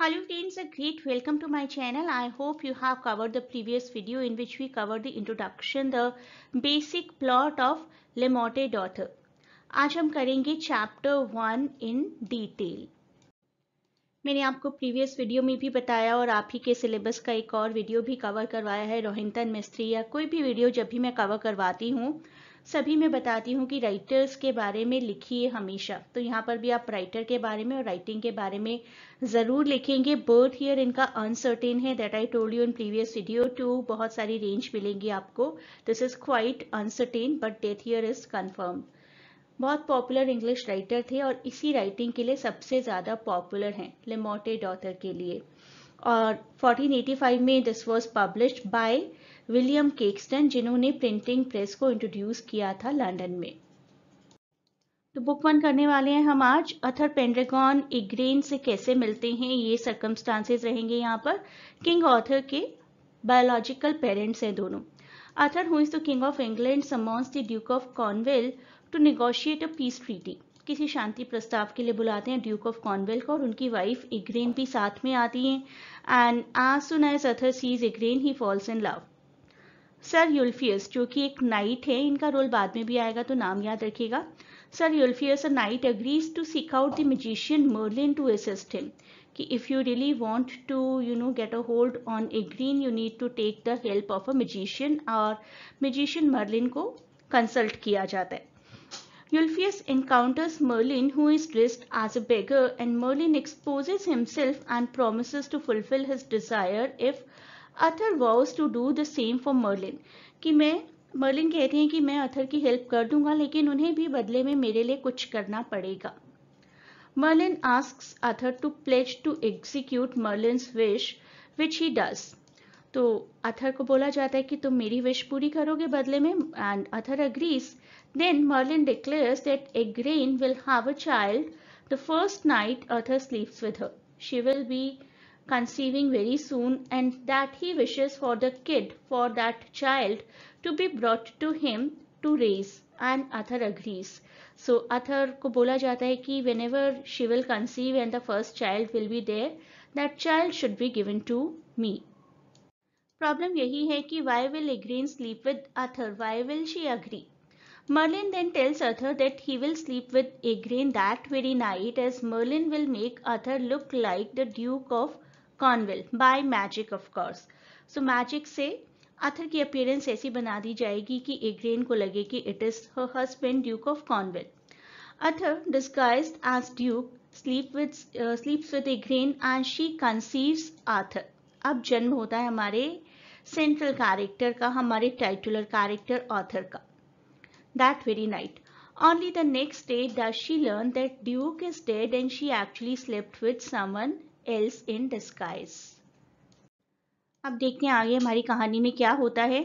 Hello friends, a great welcome to my channel. I hope you have covered the previous video in which we covered the introduction, the basic plot of Le Morte d'Arthur. आज हम करेंगे chapter 1 in detail. मैंने आपको previous video में भी बताया और आप ही के सिलेबस का एक और वीडियो भी कवर करवाया है. रोहिंथन मिस्त्री या कोई भी वीडियो जब भी मैं कवर करवाती हूँ सभी मैं बताती हूँ कि राइटर्स के बारे में लिखिए हमेशा. तो यहाँ पर भी आप राइटर के बारे में और राइटिंग के बारे में ज़रूर लिखेंगे. बर्थ ईयर इनका अनसर्टेन है, that I told you in previous video too. बहुत सारी रेंज मिलेंगी आपको. This is quite uncertain but death year is confirm. बहुत पॉपुलर इंग्लिश राइटर थे और इसी राइटिंग के लिए सबसे ज़्यादा पॉपुलर हैं ले मोर्टे डॉथर के लिए. और 1485 में this was published by William Caxton, जिन्होंने प्रिंटिंग प्रेस को इंट्रोड्यूस किया था लंदन में. तो बुक वन करने वाले हैं हम आज. अथर पेंड्रेगॉन इग्रेन से कैसे मिलते हैं ये सर्कमस्टांसेस रहेंगे यहाँ पर. किंग ऑथर के बायोलॉजिकल पेरेंट्स हैं दोनों. Uther who is the king of England summons the duke of Cornwall to negotiate a peace treaty. किसी शांति प्रस्ताव के लिए बुलाते हैं ड्यूक ऑफ कॉर्नवॉल को और उनकी वाइफ इग्रेन भी साथ में आती हैं. And as soon as Uther sees Igraine he falls in love. Sir Ulfius जो कि एक नाइट है, इनका रोल बाद में भी आएगा तो नाम याद रखिएगा. Sir Ulfius a knight agrees to seek out the magician Merlin to assist him. कि if you really want to get a hold on Igraine you need to take the help of a magician. और magician Merlin को consult किया जाता है. Ulfius encounters Merlin, who is dressed as a beggar, and Merlin exposes himself and promises to fulfill his desire if Arthur vows to do the same for Merlin. कि मैं Merlin कहते हैं कि मैं Arthur की हेल्प कर दूंगा लेकिन उन्हें भी बदले में मेरे लिए कुछ करना पड़ेगा. Merlin asks Arthur to pledge to execute Merlin's wish, which he does. तो अथर को बोला जाता है कि तुम मेरी विश पूरी करोगे बदले में, and Uther agrees. Then Merlin declares that Igraine will have a child the first night Uther sleeps with her. She will be conceiving very soon and that he wishes for the kid, for that child to be brought to him to raise. And Uther agrees. So Uther को बोला जाता है कि whenever she will conceive and the first child will be there, that child should be given to me. Problem यही है कि why will Igraine sleep with Uther, why will she agree. Merlin then tells Uther that he will sleep with Igraine that very night, as Merlin will make Uther look like the duke of Cornwall by magic of course. So magic से Uther की appearance ऐसी बना दी जाएगी कि Igraine को लगे कि it is her husband duke of Cornwall. Uther disguised as duke sleeps with Igraine and she conceives Athar. अब जन्म होता है हमारे सेंट्रल कैरेक्टर का, हमारे टाइटुलर कैरेक्टर ऑथर का. That very night only the next day does she learn that duke is dead and she actually slept with someone else in disguise. अब देखते हैं आगे हमारी कहानी में क्या होता है.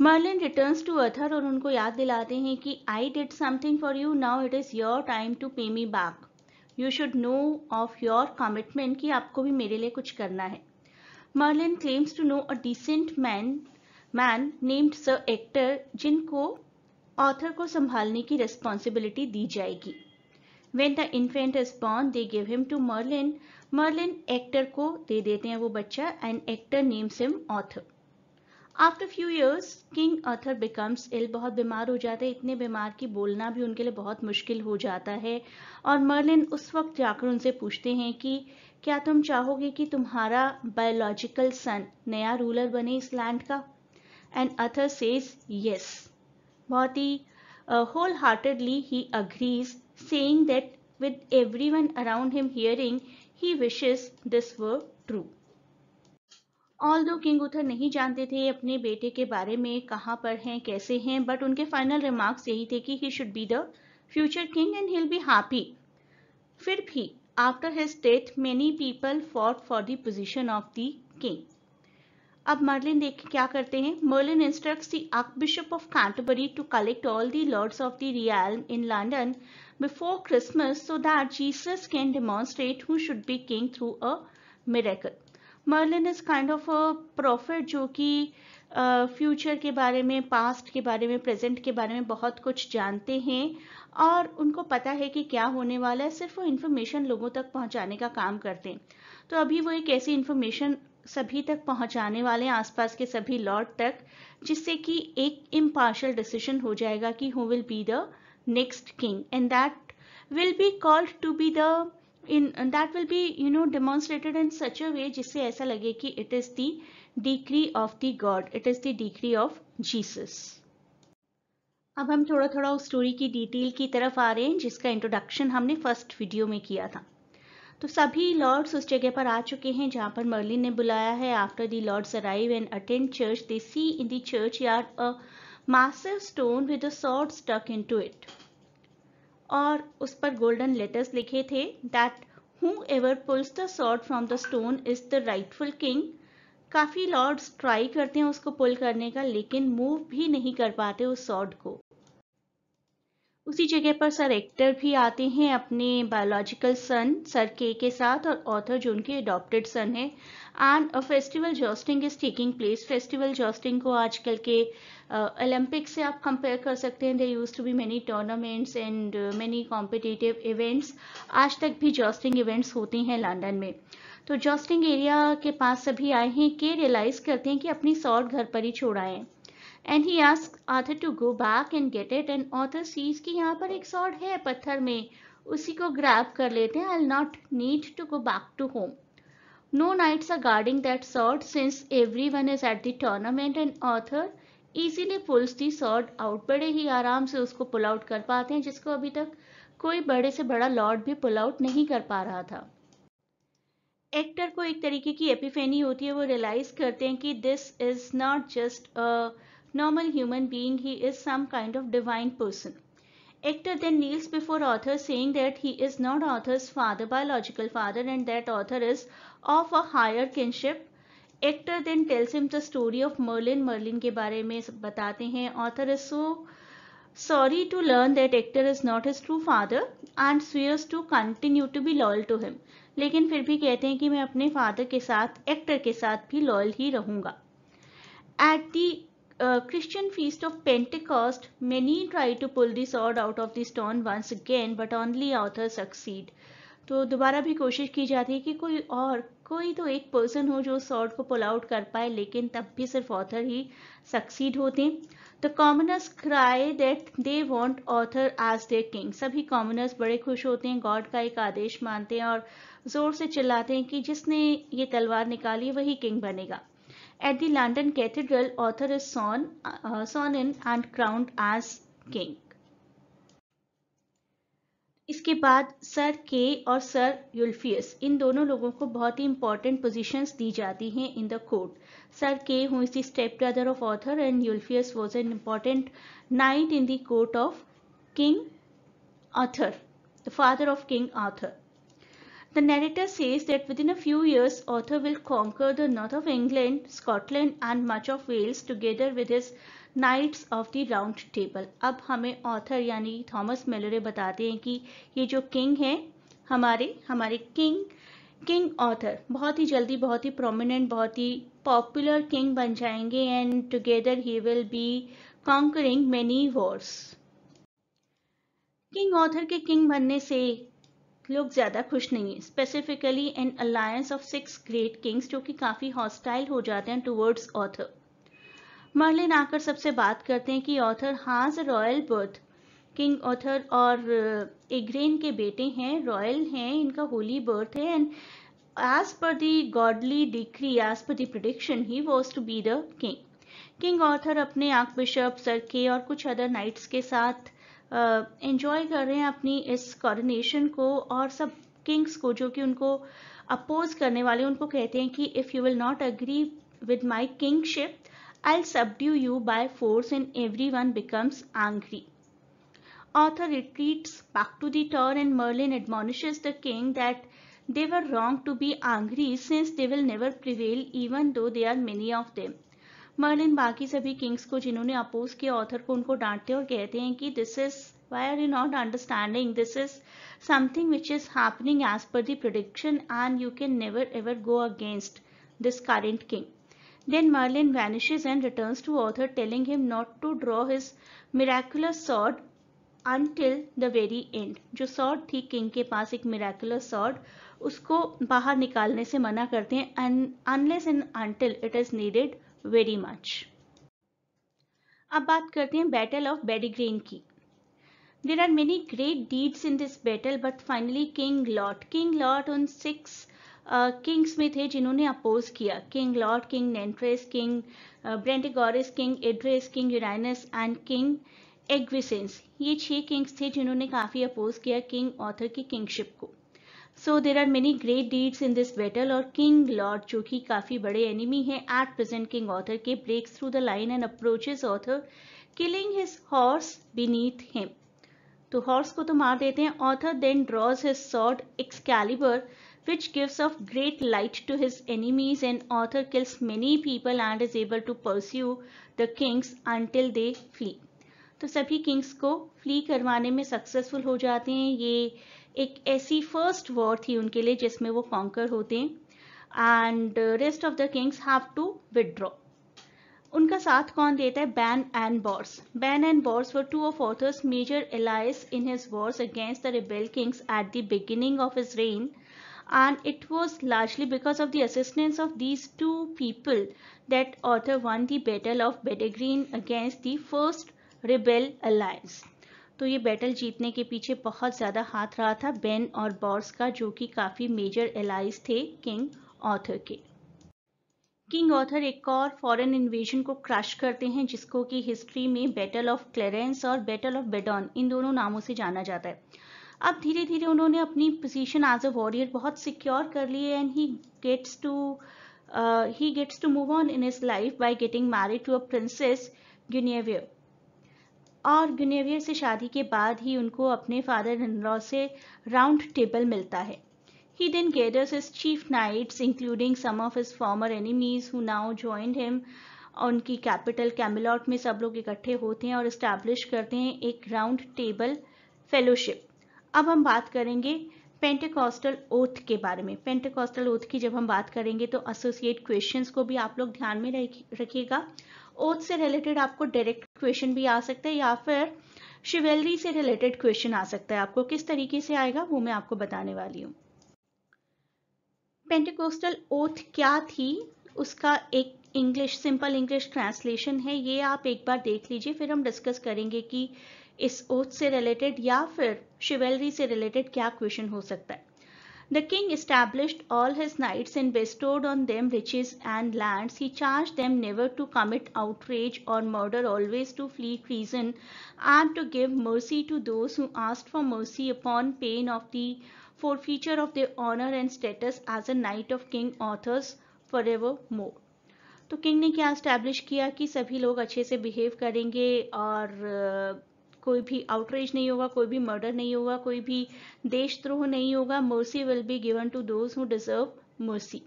मर्लिन रिटर्न्स टू अथर और उनको याद दिलाते हैं कि I did something for you, now it is your time to pay me back. You should know of your commitment कि आपको भी मेरे लिए कुछ करना है. Merlin claims to know a decent man named Sir Ector, जिनको ऑथर को संभालने की रिस्पॉन्सिबिलिटी दी जाएगी. When the infant is born, they give him to Merlin. Merlin Ector को दे देते हैं वो बच्चा, and Ector names him Arthur. After few years, King Arthur becomes ill. बहुत बीमार हो जाते हैं, इतने बीमार कि बोलना भी उनके लिए बहुत मुश्किल हो जाता है. और मर्लिन उस वक्त जाकर उनसे पूछते हैं कि क्या तुम चाहोगे कि तुम्हारा बायोलॉजिकल सन नया रूलर बने इस लैंड का. And Uther says yes. बहुत ही wholeheartedly he agrees, saying that with everyone around him hearing he wishes this were true. Although king Uther नहीं जानते थे अपने बेटे के बारे में कहाँ पर हैं कैसे हैं, बट उनके फाइनल रिमार्क्स यही थे कि he should be the future king and he will be happy. फिर भी After his death, many people fought for the position of the king. अब मर्लिन देख क्या करते हैं. Merlin instructs the Archbishop of Canterbury to collect all the lords of the realm in London before Christmas, so that Jesus can demonstrate who should be king through a miracle. Merlin is kind of a prophet जो कि future के बारे में, past के बारे में, present के बारे में बहुत कुछ जानते हैं और उनको पता है कि क्या होने वाला है, सिर्फ वो इन्फॉर्मेशन लोगों तक पहुंचाने का काम करते हैं। तो अभी वो एक ऐसी इन्फॉर्मेशन सभी तक पहुंचाने वाले हैं, आसपास के सभी लॉर्ड तक, जिससे कि एक इम्पार्शल डिसीजन हो जाएगा कि who will be the next king, and that will be called to be the in that will be you know demonstrated in such a way जिससे ऐसा लगे कि it is the decree of the God, it is the decree of Jesus. अब हम थोड़ा थोड़ा उस story की डिटेल की तरफ आ रहे हैं जिसका इंट्रोडक्शन हमने फर्स्ट वीडियो में किया था। तो सभी लॉर्ड्स उस जगह पर आ चुके हैं जहां पर मर्लिन ने बुलाया है। After the lords arrive and attend church, they see in the church yard a massive stone with a sword stuck into it, और उस पर गोल्डन लेटर्स लिखे थे that whoever pulls the sword from the stone is the rightful king. काफी lords try करते हैं उसको पुल करने का, लेकिन मूव भी नहीं कर पाते उस स्वॉर्ड को। उसी जगह पर सर एक्टर भी आते हैं अपने बायोलॉजिकल सन सर के साथ, और ऑथर जो उनके अडॉप्टेड सन है। And a festival jousting is taking place. Festival jousting को आजकल के ओलंपिक से आप कंपेयर कर सकते हैं। There used to be many tournaments and many competitive events. आज तक भी जॉस्टिंग इवेंट्स होते हैं लंदन में। तो जॉस्टिंग एरिया के पास सभी आए हैं कि रियलाइज करते हैं कि अपनी सॉर्ड घर पर ही छोड़ाएं। And he ask Arthur to go back and get it, and Arthur sees कि यहाँ पर एक सॉर्ड है पत्थर में, उसी को ग्रैब कर लेते हैं। I will not need to go back to home. No knights are guarding that sword since everyone is at the tournament, and Arthur easily pulls the sword out. बड़े ही आराम से उसको पुल आउट कर पाते हैं, जिसको अभी तक कोई बड़े से बड़ा लॉर्ड भी पुल आउट नहीं कर पा रहा था। एक्टर को एक तरीके की एपिफेनी होती है, वो रियलाइज करते हैं कि this is not just a normal human being, he is some kind of divine person. Ector then kneels before Arthur saying that he is not Arthur's father, biological father, and that Arthur is of a higher kinship. Ector then tells him the story of Merlin, Merlin के बारे में बताते हैं। Arthur is so sorry to learn that Hector is not his true father and swears to continue to be loyal to him. लेकिन फिर भी कहते हैं कि मैं अपने फादर के साथ, एक्टर के साथ भी लॉयल ही रहूंगा। At the Christian feast of Pentecost, many try to pull the sword out of the stone once again, but only Arthur succeed. तो दोबारा भी कोशिश की जाती है कि कोई तो एक पर्सन हो जो सॉर्ड को पुल आउट कर पाए, लेकिन तब भी सिर्फ ऑथर ही सक्सीड होते हैं। The commoners cry that they want Arthur as their king. सभी कॉमनर्स बड़े खुश होते हैं, गॉड का एक आदेश मानते हैं और जोर से चिल्लाते हैं कि जिसने ये तलवार निकाली वही किंग बनेगा। At the London cathedral Arthur is sworn in and crowned as king. इसके बाद सर के और सर यूल्फियस, इन दोनों लोगों को बहुत ही इंपॉर्टेंट पोजीशंस दी जाती हैं in the court. Sir Kay who is the step brother of Arthur, and Ulfius was an important knight in the court of king Arthur, the father of king Arthur. The narrator says that within a few years Arthur will conquer the north of England, Scotland and much of Wales together with his knights of the round table. अब हमें author यानी Thomas मेलोरे बताते हैं कि ये जो king है हमारे किंग ऑथर बहुत ही जल्दी बहुत ही प्रोमिनेंट बहुत ही पॉपुलर किंग बन जाएंगे, and together he will be conquering many wars. King Arthur के किंग बनने से लोग ज़्यादा खुश नहीं है। Specifically an alliance of 6 great kings जो कि काफ़ी हॉस्टाइल हो जाते हैं टुवर्ड्स ऑथर। मर्लिन आकर सबसे बात करते हैं कि Arthur has royal birth, king Arthur और इग्रेन के बेटे हैं, रॉयल हैं, इनका होली बर्थ है, and as per the godly decree, as per the prediction, he was to be the king. King Arthur अपने आर्क बिशप सर के और कुछ अदर नाइट्स के साथ एंजॉय कर रहे हैं अपनी इस कॉरोनेशन को, और सब किंग्स को जो कि उनको अपोज करने वाले उनको कहते हैं कि if you will not agree with my kingship I'll subdue you by force, and everyone becomes angry. Arthur retreats back to the tower, and Merlin admonishes the king that they were wrong to be angry, since they will never prevail, even though there are many of them. Merlin बाकी सभी kings को जिन्होंने oppose किया Arthur को, उनको डांटते और कहते हैं कि this is why are you not understanding? This is something which is happening as per the prediction, and you can never ever go against this current king. Then Merlin vanishes and returns to Arthur, telling him not to draw his miraculous sword until the very end. जो sword थी king के पास, एक miraculous sword, उसको बाहर निकालने से मना करते हैं unless and until it is needed very much. अब बात करते हैं बैटल ऑफ बेडिग्रेन की। There are many great deeds in this battle but finally king Lot उन 6 किंग्स में थे जिन्होंने अपोज किया। King Lot, king Nentres, king Brandegoris, king Idres, king Uranus and king Agwisance, ये 6 किंग्स थे जिन्होंने काफी अपोज किया किंग ऑथर की किंगशिप को। So there are many great deeds in this battle. और किंग लॉट जो कि काफी बड़े एनिमी हैं एट प्रेजेंट किंग ऑथर के, breaks through the line and approaches Arthur killing his horse beneath him. तो हॉर्स को तो मार देते हैं। Arthur then draws his sword Excalibur which gives of great light to his enemies, and Arthur kills many people and is able to pursue the kings until they flee. तो सभी kings को flee करवाने में successful हो जाते हैं। ये एक ऐसी first war थी उनके लिए जिसमें वो conquer होते हैं, and rest of the kings have to withdraw. उनका साथ कौन देता है? Ban and Bors. Ban and Bors were two of Arthur's major allies in his wars against the rebel kings at the beginning of his reign. And it was largely because of the assistance of these two people that Arthur won the Battle of Bedegraine against the first rebel alliance. तो ये battle जीतने के पीछे बहुत ज़्यादा हाथ रहा था बैन और बॉर्स का, जो कि काफ़ी मेजर एलाइज थे किंग ऑथर के। किंग ऑथर एक और फॉरेन इन्वेजन को क्रश करते हैं जिसको कि हिस्ट्री में बैटल ऑफ क्लेरेंस और बैटल ऑफ बेडॉन, इन दोनों नामों से जाना जाता है। अब धीरे धीरे उन्होंने अपनी पोजीशन एज अ वॉरियर बहुत सिक्योर कर ली है, and he gets to move on in his life by getting married to a princess Guinevere. और गिनेवियर से शादी के बाद ही उनको अपने फादर इन लॉ से राउंड टेबल मिलता है। He then gathers his chief knights including some of his former enemies who now joined him. उनकी कैपिटल कैमेलॉट में सब लोग इकट्ठे होते हैं और इस्टेब्लिश करते हैं एक राउंड टेबल फेलोशिप। अब हम बात करेंगे पेंटेकोस्टल ओथ के बारे में। पेंटेकोस्टल ओथ की जब हम बात करेंगे तो एसोसिएट क्वेश्चंस को भी आप लोग ध्यान में रखिएगा। ओथ से रिलेटेड आपको डायरेक्ट क्वेश्चन भी आ सकता है या फिर शिवेलरी से रिलेटेड क्वेश्चन आ सकता है। आपको किस तरीके से आएगा वो मैं आपको बताने वाली हूँ। पेंटेकोस्टल ओथ क्या थी, उसका एक इंग्लिश सिंपल इंग्लिश ट्रांसलेशन है। ये आप एक बार देख लीजिए, फिर हम डिस्कस करेंगे कि इस ओथ से रिलेटेड या फिर शिवेलरी से रिलेटेड क्या क्वेश्चन हो सकता है। The king established all his knights and bestowed on them riches and lands. He charged them never to commit outrage और murder, always to flee treason and to give mercy to those who asked for mercy upon pain of the forfeiture of their honor and status as a knight of King Arthur's forevermore. तो king ने क्या establish किया कि सभी लोग अच्छे से behave करेंगे और कोई भी आउटरेज नहीं होगा, कोई भी मर्डर नहीं होगा, कोई भी देशद्रोह नहीं होगा। Mercy will be given to those who deserve mercy.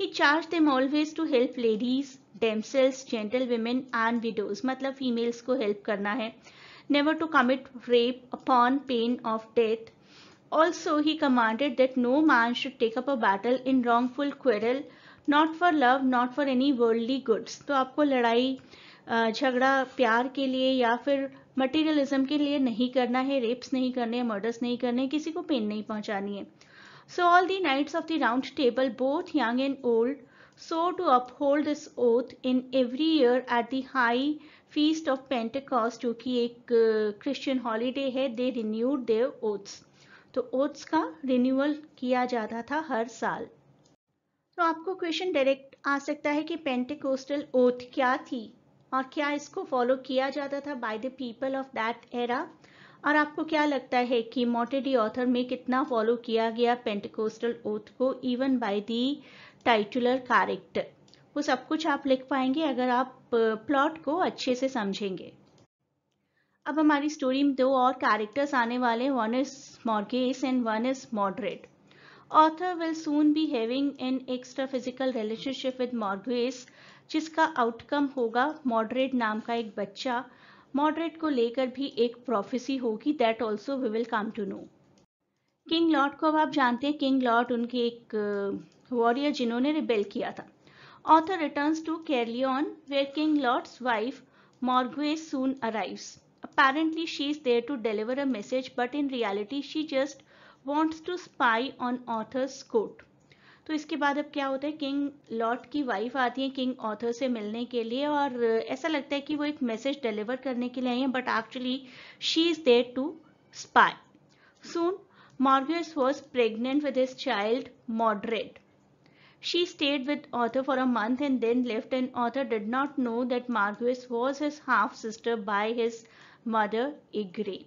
He charge them always to help ladies, damsels, gentle women and widows, मतलब फीमेल्स को हेल्प करना है। Never to commit rape upon pain of death. Also he commanded that no man should take up a battle in wrongful quarrel, not for love, not for any worldly goods. तो आपको लड़ाई झगड़ा प्यार के लिए या फिर मटेरियलिज्म के लिए नहीं करना है, रेप्स नहीं करने, मर्डर्स नहीं करने, किसी को पेन नहीं पहुंचानी है। So all the knights of the round table both young and old so to uphold this oath in every year at the high feast of Pentecost, जो कि एक क्रिश्चियन हॉलीडे है। They renewed their oaths. तो oaths का renewal किया जाता था हर साल। तो आपको क्वेश्चन डायरेक्ट आ सकता है कि पेंटेकोस्टल ओथ क्या थी और क्या इसको फॉलो किया जाता था by the people of that era, और आपको क्या लगता है कि मॉर्टे डी ऑथर में कितना फॉलो किया गया पेंटेकोस्टल ओथ को even by the titular character. वो सब कुछ आप लिख पाएंगे अगर आप प्लॉट को अच्छे से समझेंगे। अब हमारी स्टोरी में 2 और कैरेक्टर्स आने वाले हैं, one is Morgause and one is Mordred. Arthur will soon be having an extra physical relationship with Morgause, जिसका आउटकम होगा मॉर्ड्रेड नाम का एक बच्चा। मॉर्ड्रेड को लेकर भी एक प्रोफेसी होगी, that also we will come to know. King Lot को अब आप जानते हैं। किंग लॉट उनके एक वॉरियर जिन्होंने रिबेल किया था। Arthur returns to Caerleon where king Lot's wife Morgause soon arrives. Apparently she is there to deliver a message, but in reality she just wants to spy on Arthur's court. तो इसके बाद अब क्या होता है, king lot की wife आती है किंग आर्थर से मिलने के लिए और ऐसा लगता है कि वो एक मैसेज डिलीवर करने के लिए आई है, but actually she is there to spy. Soon Morgause was pregnant with his child Mordred. She stayed with Arthur for a month and then left, and Arthur did not know that Morgause was his half sister by his mother Igraine.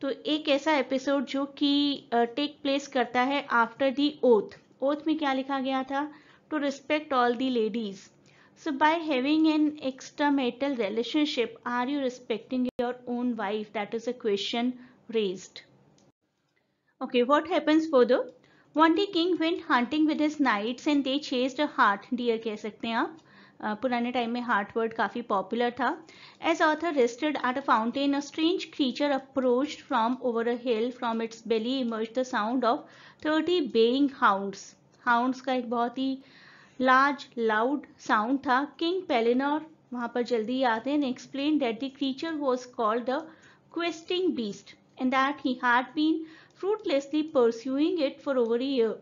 तो एक ऐसा episode जो कि take place करता है after the oath. Oath में क्या लिखा गया था, to respect all the ladies. So by having an extra marital relationship are you respecting your own wife, that is a question raised. Okay, what happens further. One day king went hunting with his knights and they chased a hart deer, कह सकते हैं आप. पुराने time में hart word काफी popular था. As Arthur rested at a fountain, a strange creature approached from over a hill. From its belly emerged the sound of 30 baying hounds. Hounds का एक बहुत ही large, loud sound था. King Pellinore वहाँ पर जल्दी आते हैं and explained that the creature was called the Questing Beast and that he had been fruitlessly pursuing it for over a year.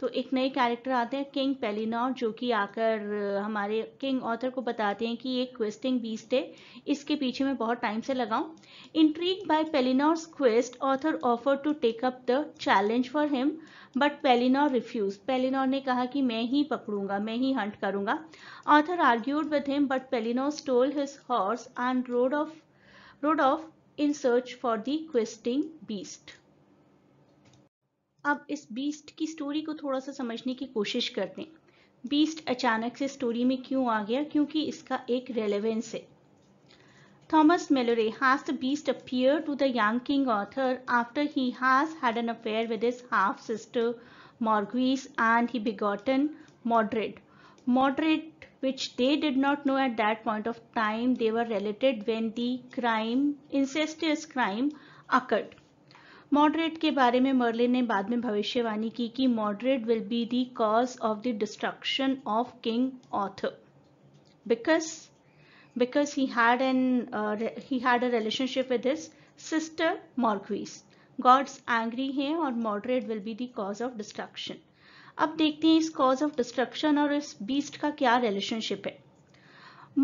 तो एक नए कैरेक्टर आते हैं किंग पेलिनोर, जो कि आकर हमारे किंग ऑथर को बताते हैं कि ये क्वेस्टिंग बीस्ट है, इसके पीछे मैं बहुत टाइम से लगा हूं. Intrigued by Pellinor's quest, Arthur offered to take up the challenge for him, but Pellinore refused. Pellinore ने कहा कि मैं ही पकड़ूंगा, मैं ही हंट करूंगा. Arthur argued with him, but Pellinore stole his horse and rode off in search for the questing beast. अब इस बीस्ट की स्टोरी को थोड़ा सा समझने की कोशिश करते हैं. बीस्ट अचानक से स्टोरी में क्यों आ गया, क्योंकि इसका एक रेलेवेंस है. Thomas Malory, has the beast appear to the young king Arthur after he has had an affair with his half sister Morgause and he begotten Mordred. Mordred which they did not know at that point of time. They were related when the incestuous crime occurred. Mordred के बारे में Merlin ने बाद में भविष्यवाणी की कि Mordred will be the cause of the destruction of king Arthur because he had a relationship with his sister Morgause. Gods angry हैं और Mordred will be the cause of destruction. अब देखते हैं इस कॉज ऑफ डिस्ट्रक्शन और इस beast का क्या रिलेशनशिप है.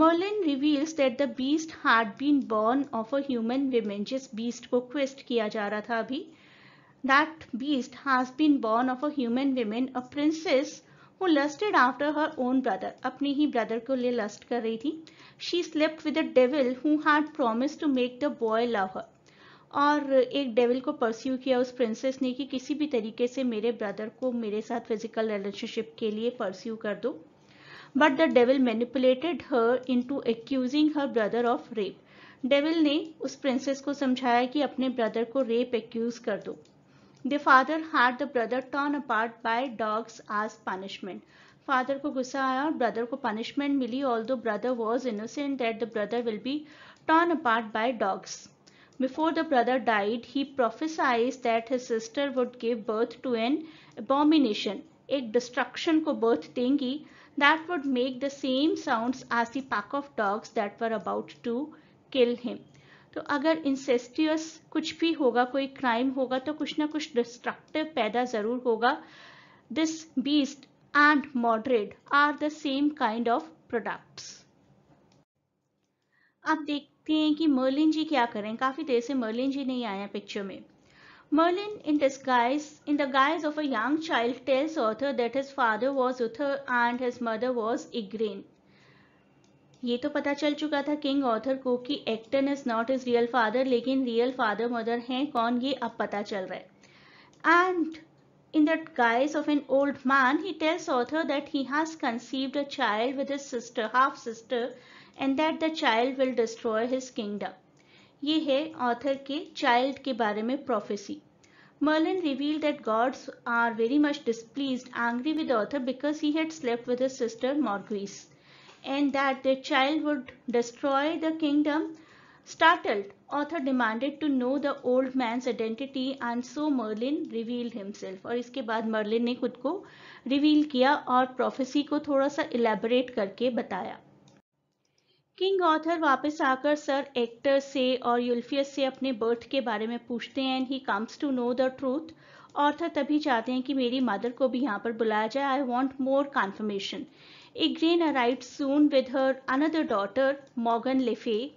Merlin reveals that the beast had been born of a human women. जिस बीस्ट को क्वेस्ट किया जा रहा था अभी, that beast has been born of a human women, a princess who lusted after her own brother. अपने ही brother को लिए लस्ट कर रही थी. She slept with a devil who had promised to make the boy love her. और एक devil को परस्यू किया उस प्रिंसेस ने कि किसी भी तरीके से मेरे ब्रदर को मेरे साथ फिजिकल रिलेशनशिप के लिए परस्यू कर दो. But the devil manipulated her into accusing her brother of rape. Devil ने उस प्रिंसेस को समझाया कि अपने ब्रदर को रेप एक्यूज कर दो. The father had the brother turn apart by dogs as punishment. Father को गुस्सा आया और ब्रदर को पनिशमेंट मिली. Although brother was innocent, that the brother will be turn apart by dogs. Before the brother died, he prophesied that his sister would give birth to an abomination, एक destruction को birth देंगी, that would make the same sounds as the pack of dogs that were about to kill him. तो अगर incestuous कुछ भी होगा, कोई crime होगा, तो कुछ ना कुछ destructive पैदा जरूर होगा. This beast and Mordred are the same kind of products. अब देख हैं कि मर्लिन जी क्या करें. काफी देर से मर्लिन जी नहीं आया पिक्चर में. Merlin in the guise of a young child tells Arthur that his father was Uther and his mother was Igraine. ये तो पता चल चुका था किंग ऑर्थर को कि Ector is not his real father, लेकिन रियल फादर मदर हैं कौन, ये अब पता चल रहा है. And in the guise of an old man, he tells Arthur that he has conceived a child with his sister, half sister, and that the child will destroy his kingdom. ये है Arthur के child के बारे में prophecy. Merlin revealed that gods are very much displeased, angry with Arthur because he had slept with his sister Morgause, and that the child would destroy the kingdom. Startled, Arthur demanded to know the old man's identity, and so Merlin revealed himself. और इसके बाद Merlin ने खुद को reveal किया और prophecy को थोड़ा सा इलेबोरेट करके बताया किंग ऑथर वापस आकर सर एक्टर से और यूल्फियस से अपने बर्थ के बारे में पूछते हैं and he comes to know the truth. Arthur तभी चाहते हैं कि मेरी मदर को भी यहाँ पर बुलाया जाए। I want more confirmation. Igraine arrived soon with her another daughter, Morgan le Fay,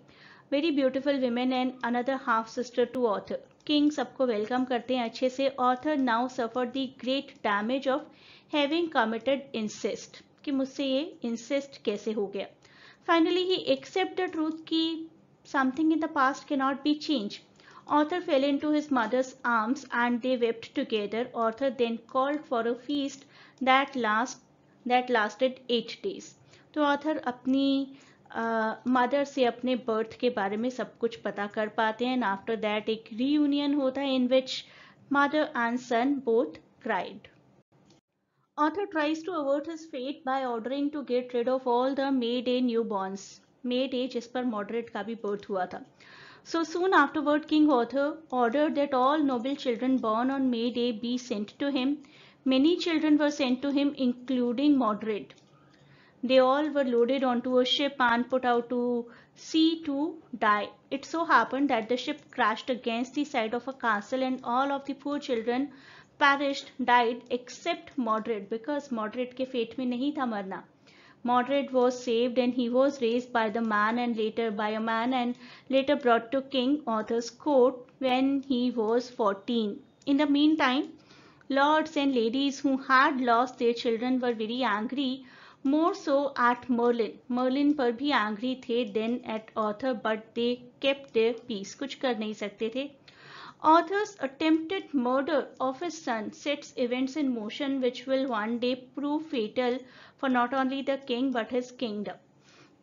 very beautiful women and another half sister to Arthur. King सबको welcome करते हैं अच्छे से। Arthur now suffered the great damage of having committed incest कि मुझसे ये incest कैसे हो गया। Finally he accepted the truth कि something in the past cannot be changed. Arthur fell into his mother's arms and they wept together. Arthur then called for a feast that lasted 8 days। तो Arthur अपनी mother से अपने birth के बारे में सब कुछ पता कर पाते हैं। आफ्टर दैट एक रीयूनियन होता है in which mother and son both cried. Arthur tries to avert his fate by ordering to get rid of all the made a newborns. Made a जिस पर मॉडरेट का भी बर्थ हुआ था। So soon afterward King Arthur ordered that all noble children born on May Day be sent to him. Many children were sent to him, including Mordred. They all were loaded onto a ship and put out to sea to die. It so happened that the ship crashed against the side of a castle, and all of the poor children perished, died, except Mordred, because Mordred के fate में नहीं था मरना। Mordred was saved, and he was raised by the man, and later by a man, and later brought to King Arthur's court when he was 14. In the meantime, lords and ladies who had lost their children were very angry, more so at Merlin पर भी angry थे than at Arthur, but they kept their peace। कुछ कर नहीं सकते थे। Arthur's attempted murder of his son sets events in motion which will one day prove fatal for not only the king but his kingdom।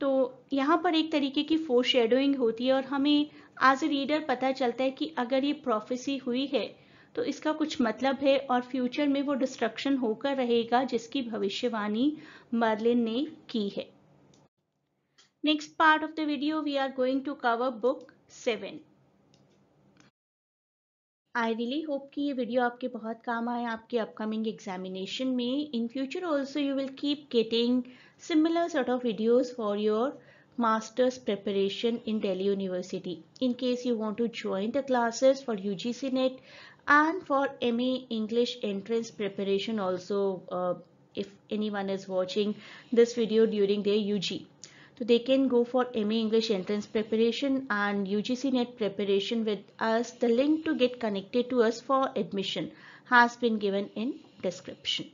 तो यहाँ पर एक तरीके की foreshadowing होती है और हमें as a reader पता चलता है कि अगर ये prophecy हुई है तो इसका कुछ मतलब है और फ्यूचर में वो डिस्ट्रक्शन होकर रहेगा जिसकी भविष्यवाणी मर्लिन ने की है। Next part of the video we are going to cover Book 7। I really hope कि ये वीडियो आपके बहुत काम आए आपके अपकमिंग एग्जामिनेशन में। In future also you will keep getting similar sort of videos for your master's preparation in Delhi University. In case you want to join the classes for UGC NET and for MA English entrance preparation also, if anyone is watching this video during their UG, so they can go for MA English entrance preparation and UGC NET preparation with us. The link to get connected to us for admission has been given in description.